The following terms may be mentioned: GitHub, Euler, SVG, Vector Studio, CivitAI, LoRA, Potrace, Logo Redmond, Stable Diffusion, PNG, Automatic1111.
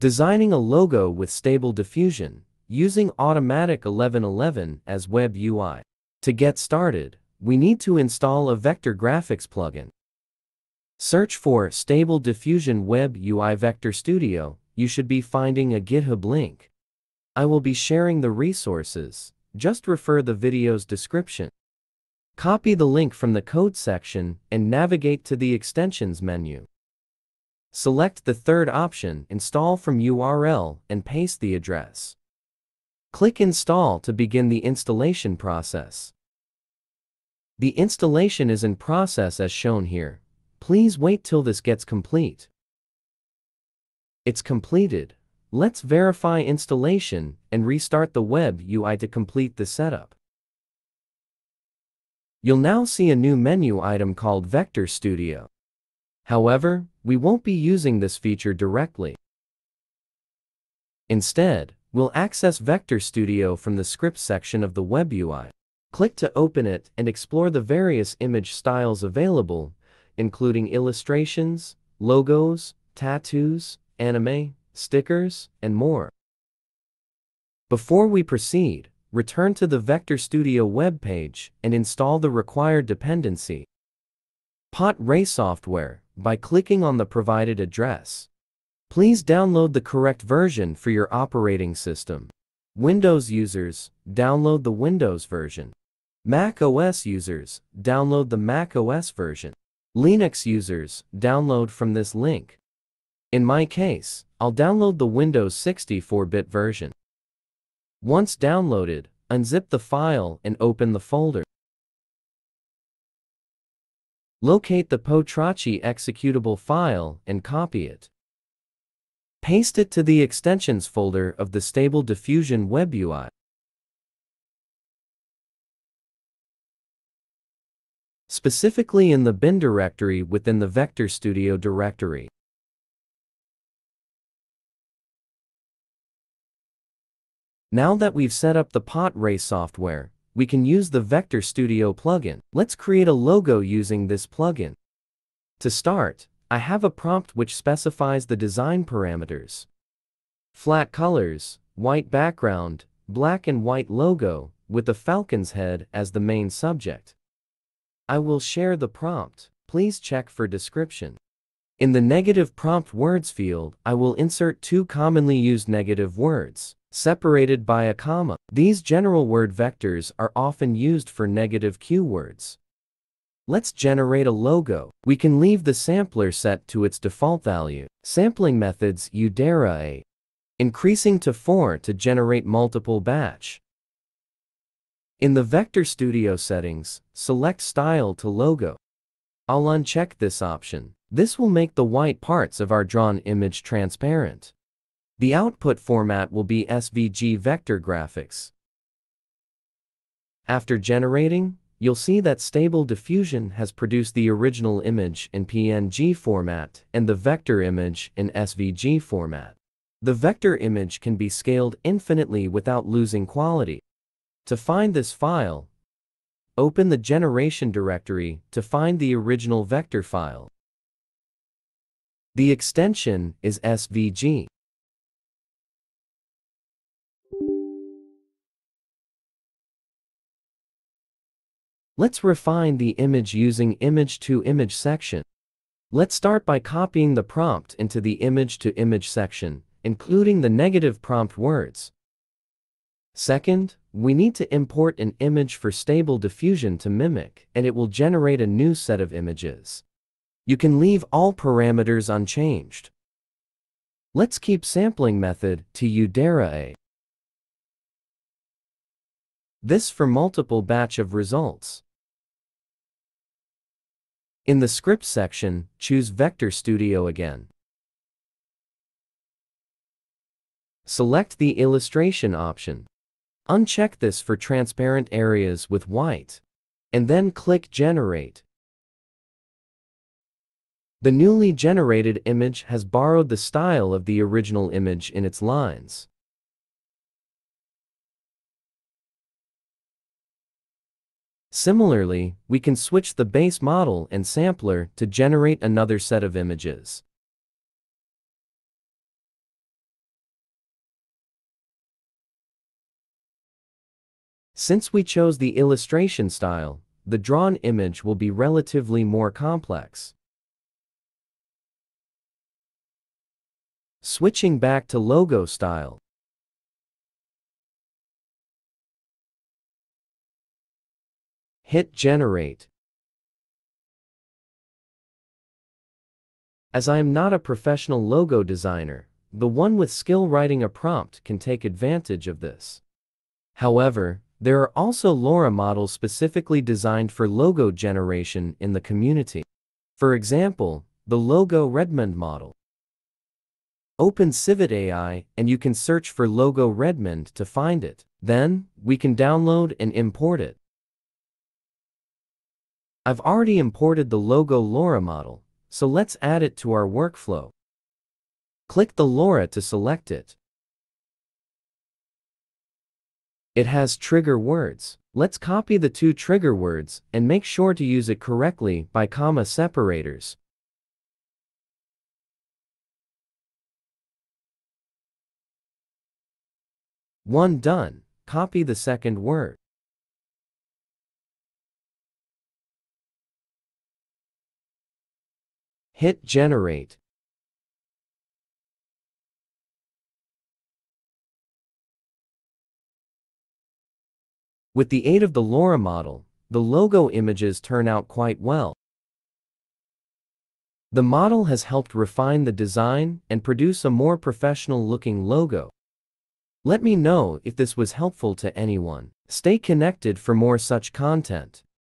Designing a logo with Stable Diffusion, using Automatic1111 as web UI. To get started, we need to install a Vector Graphics plugin. Search for Stable Diffusion Web UI Vector Studio. You should be finding a GitHub link. I will be sharing the resources, just refer the video's description. Copy the link from the code section and navigate to the extensions menu. Select the third option, Install from URL, and paste the address. Click Install to begin the installation process. The installation is in process as shown here. Please wait till this gets complete. It's completed. Let's verify installation and restart the web UI to complete the setup. You'll now see a new menu item called Vector Studio. However, we won't be using this feature directly. Instead, we'll access Vector Studio from the script section of the web UI. Click to open it and explore the various image styles available, including illustrations, logos, tattoos, anime, stickers, and more. Before we proceed, return to the Vector Studio web page and install the required dependency, Potrace software, by clicking on the provided address. Please download the correct version for your operating system. Windows users, download the Windows version. Mac OS users, download the Mac OS version. Linux users, download from this link. In my case, I'll download the Windows 64-bit version. Once downloaded, unzip the file and open the folder. Locate the Potrace executable file and copy it. Paste it to the extensions folder of the Stable Diffusion web UI. Specifically in the bin directory within the Vector Studio directory. Now that we've set up the Potrace software, we can use the Vector Studio plugin. Let's create a logo using this plugin. To start, I have a prompt which specifies the design parameters. Flat colors, white background, black and white logo, with a falcon's head as the main subject. I will share the prompt. Please check for description. In the negative prompt words field, I will insert two commonly used negative words, separated by a comma. These general word vectors are often used for negative keywords. Let's generate a logo. We can leave the sampler set to its default value. Sampling methods Euler, increasing to 4 to generate multiple batch. In the Vector Studio settings, select Style to Logo. I'll uncheck this option. This will make the white parts of our drawn image transparent. The output format will be SVG vector graphics. After generating, you'll see that Stable Diffusion has produced the original image in PNG format and the vector image in SVG format. The vector image can be scaled infinitely without losing quality. To find this file, open the generation directory to find the original vector file. The extension is SVG. Let's refine the image using image-to-image section. Let's start by copying the prompt into the image-to-image section, including the negative prompt words. Second, we need to import an image for Stable Diffusion to mimic, and it will generate a new set of images. You can leave all parameters unchanged. Let's keep sampling method to Euler. This for multiple batch of results. In the script section, choose Vector Studio again. Select the illustration option. Uncheck this for transparent areas with white, and then click Generate. The newly generated image has borrowed the style of the original image in its lines. Similarly, we can switch the base model and sampler to generate another set of images. Since we chose the illustration style, the drawn image will be relatively more complex. Switching back to logo style. Hit generate. As I am not a professional logo designer, the one with skill writing a prompt can take advantage of this. However, there are also LoRA models specifically designed for logo generation in the community. For example, the Logo Redmond model. Open CivitAI and you can search for Logo Redmond to find it. Then, we can download and import it. I've already imported the Logo LoRA model, so let's add it to our workflow. Click the LoRA to select it. It has trigger words. Let's copy the two trigger words and make sure to use it correctly by comma separators. One done, copy the second word. Hit generate. With the aid of the LoRA model, the logo images turn out quite well. The model has helped refine the design and produce a more professional-looking logo. Let me know if this was helpful to anyone. Stay connected for more such content.